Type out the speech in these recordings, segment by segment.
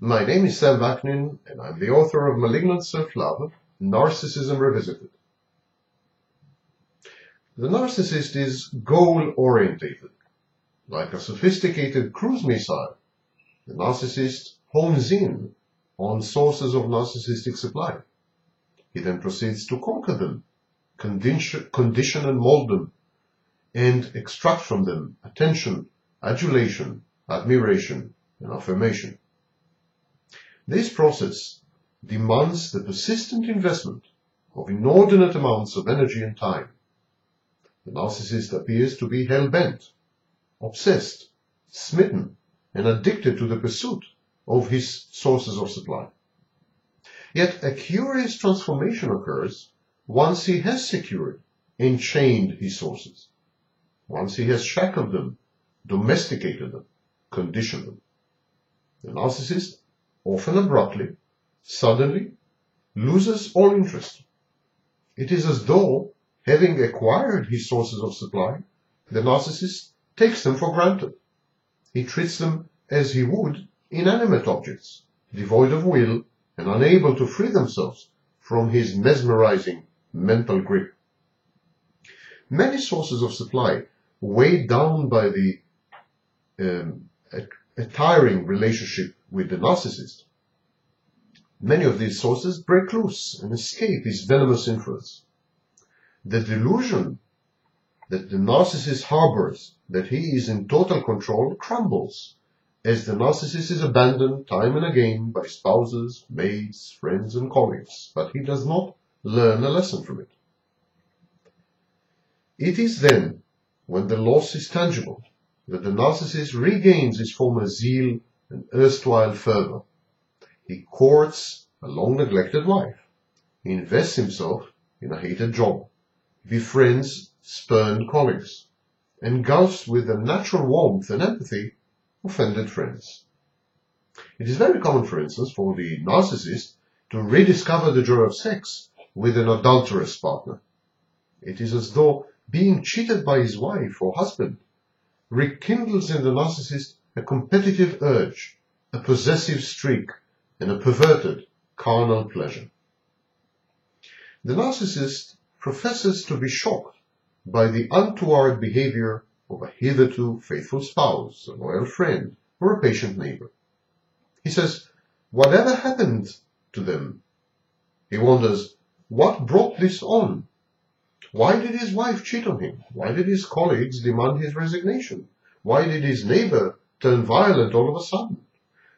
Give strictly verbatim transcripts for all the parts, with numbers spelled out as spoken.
My name is Sam Vaknin, and I'm the author of Malignant Self-Love, Narcissism Revisited. The narcissist is goal-orientated. Like a sophisticated cruise missile, the narcissist hones in on sources of narcissistic supply. He then proceeds to conquer them, condition, condition and mold them, and extract from them attention, adulation, admiration, and affirmation. This process demands the persistent investment of inordinate amounts of energy and time. The narcissist appears to be hell-bent, obsessed, smitten, and addicted to the pursuit of his sources of supply. Yet a curious transformation occurs once he has secured and chained his sources, once he has shackled them, domesticated them, conditioned them. The narcissist, often abruptly, suddenly, loses all interest. It is as though, having acquired his sources of supply, the narcissist takes them for granted. He treats them as he would inanimate objects, devoid of will and unable to free themselves from his mesmerizing mental grip. Many sources of supply, weighed down by the um, a tiring relationship with the narcissist. Many of these sources break loose and escape his venomous influence. The delusion that the narcissist harbors, that he is in total control, crumbles as the narcissist is abandoned time and again by spouses, mates, friends, and colleagues, but he does not learn a lesson from it. It is then, when the loss is tangible, that the narcissist regains his former zeal and erstwhile fervor. He courts a long-neglected wife. He invests himself in a hated job, befriends spurned colleagues, engulfs with the natural warmth and empathy offended friends. It is very common, for instance, for the narcissist to rediscover the joy of sex with an adulterous partner. It is as though being cheated by his wife or husband rekindles in the narcissist a competitive urge, a possessive streak, and a perverted carnal pleasure. The narcissist professes to be shocked by the untoward behavior of a hitherto faithful spouse, a loyal friend, or a patient neighbor. He says, "Whatever happened to them?" He wonders, what brought this on? Why did his wife cheat on him? Why did his colleagues demand his resignation? Why did his neighbor turn violent all of a sudden?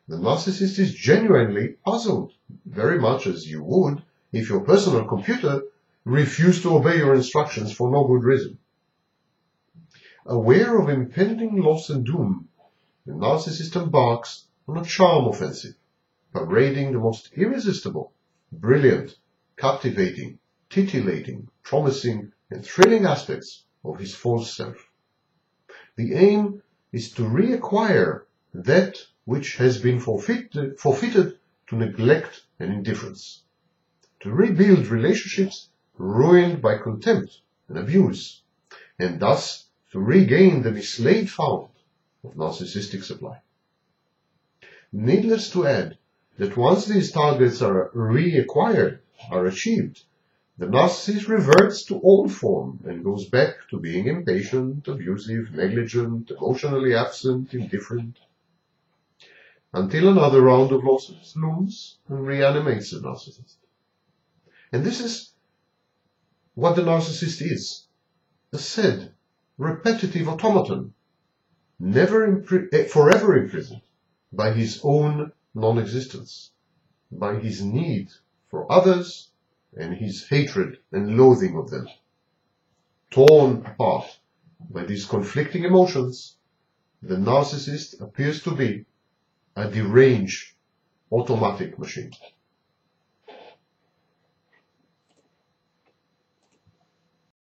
The narcissist is genuinely puzzled, very much as you would if your personal computer refused to obey your instructions for no good reason. Aware of impending loss and doom, the narcissist embarks on a charm offensive, parading the most irresistible, brilliant, captivating, titillating, promising, and thrilling aspects of his false self. The aim is to reacquire that which has been forfeited, forfeited to neglect and indifference, to rebuild relationships ruined by contempt and abuse, and thus to regain the mislaid fount of narcissistic supply. Needless to add that once these targets are reacquired, are achieved, the narcissist reverts to old form and goes back to being impatient, abusive, negligent, emotionally absent, indifferent, until another round of losses looms and reanimates the narcissist. And this is what the narcissist is, a sad, repetitive automaton, never impri- forever imprisoned by his own non-existence, by his need for others, and his hatred and loathing of them. Torn apart by these conflicting emotions, the narcissist appears to be a deranged automatic machine.